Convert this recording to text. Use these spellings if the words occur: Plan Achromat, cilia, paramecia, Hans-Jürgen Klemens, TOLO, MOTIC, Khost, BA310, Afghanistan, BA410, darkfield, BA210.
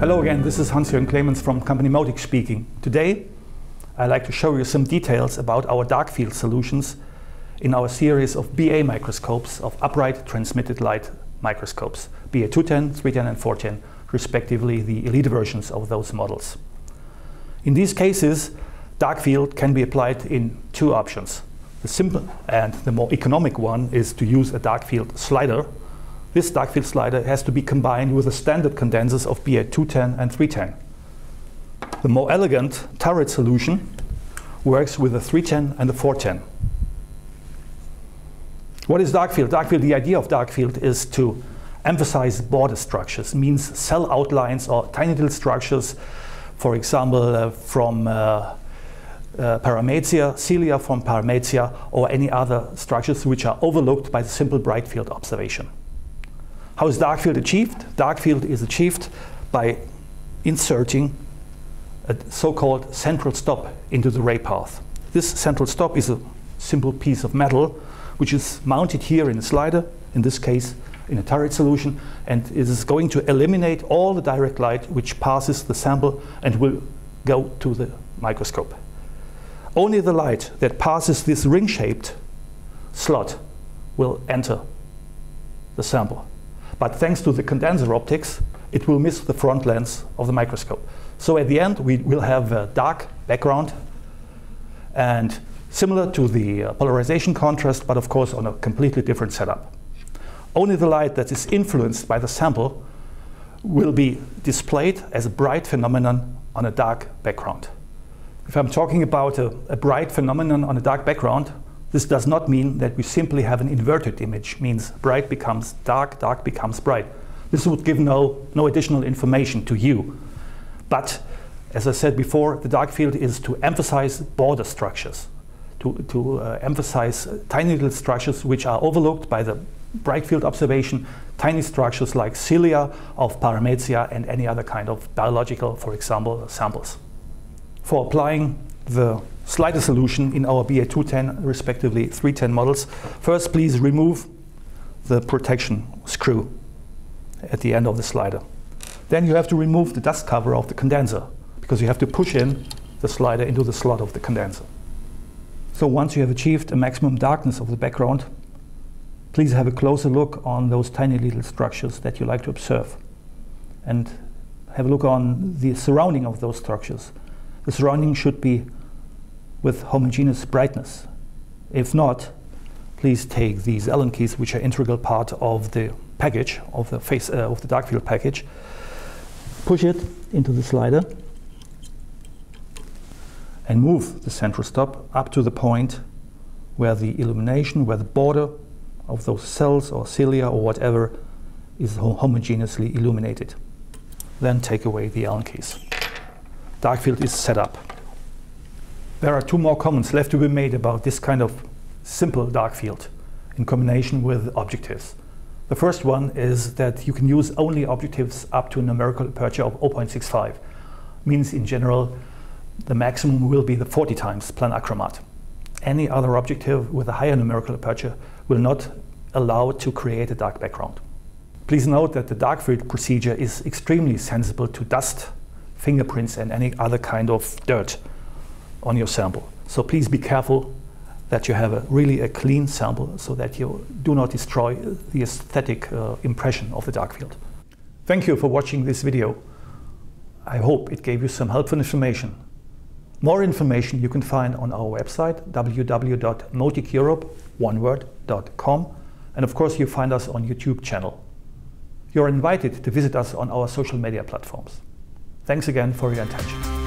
Hello again, this is Hans-Jürgen Klemens from company MOTIC speaking. Today I'd like to show you some details about our dark field solutions in our series of BA microscopes, of upright transmitted light microscopes, BA210, 310 and 410 respectively, the elite versions of those models. In these cases, dark field can be applied in two options. The simple and the more economic one is to use a dark field slider. This dark field slider has to be combined with the standard condensers of BA210 and 310. The more elegant turret solution works with the 310 and the 410. What is dark field? Dark field, the idea of dark field is to emphasize border structures, means cell outlines or tiny little structures, for example from paramecia, cilia from paramecia, or any other structures which are overlooked by the simple bright field observation. How is dark field achieved? Dark field is achieved by inserting a so-called central stop into the ray path. This central stop is a simple piece of metal which is mounted here in a slider, in this case in a turret solution, and it is going to eliminate all the direct light which passes the sample and will go to the microscope. Only the light that passes this ring-shaped slot will enter the sample. But thanks to the condenser optics, it will miss the front lens of the microscope. So at the end, we will have a dark background, and similar to the polarization contrast, but of course on a completely different setup. Only the light that is influenced by the sample will be displayed as a bright phenomenon on a dark background. If I'm talking about a bright phenomenon on a dark background, this does not mean that we simply have an inverted image, means bright becomes dark, dark becomes bright. This would give no additional information to you. But, as I said before, the dark field is to emphasize border structures, to emphasize tiny little structures which are overlooked by the bright field observation, tiny structures like cilia of paramecia and any other kind of biological, for example, samples. For applying the slider solution in our BA210 respectively 310 models, first please remove the protection screw at the end of the slider. Then you have to remove the dust cover of the condenser, because you have to push in the slider into the slot of the condenser. So once you have achieved a maximum darkness of the background, please have a closer look on those tiny little structures that you like to observe, and have a look on the surrounding of those structures. The surrounding should be with homogeneous brightness. If not, please take these Allen keys, which are integral part of the package, of the face of the dark field package, push it into the slider, and move the central stop up to the point where the illumination, where the border of those cells or cilia or whatever is homogeneously illuminated. Then take away the Allen keys. Dark field is set up. There are two more comments left to be made about this kind of simple dark field in combination with objectives. The first one is that you can use only objectives up to a numerical aperture of 0.65. Means in general the maximum will be the 40 times Plan Achromat. Any other objective with a higher numerical aperture will not allow to create a dark background. Please note that the dark field procedure is extremely sensible to dust, fingerprints and any other kind of dirt on your sample. So please be careful that you have really a clean sample, so that you do not destroy the aesthetic impression of the dark field. Thank you for watching this video. I hope it gave you some helpful information. More information you can find on our website www.moticeurope.com, and of course you find us on YouTube channel. You're invited to visit us on our social media platforms. Thanks again for your attention.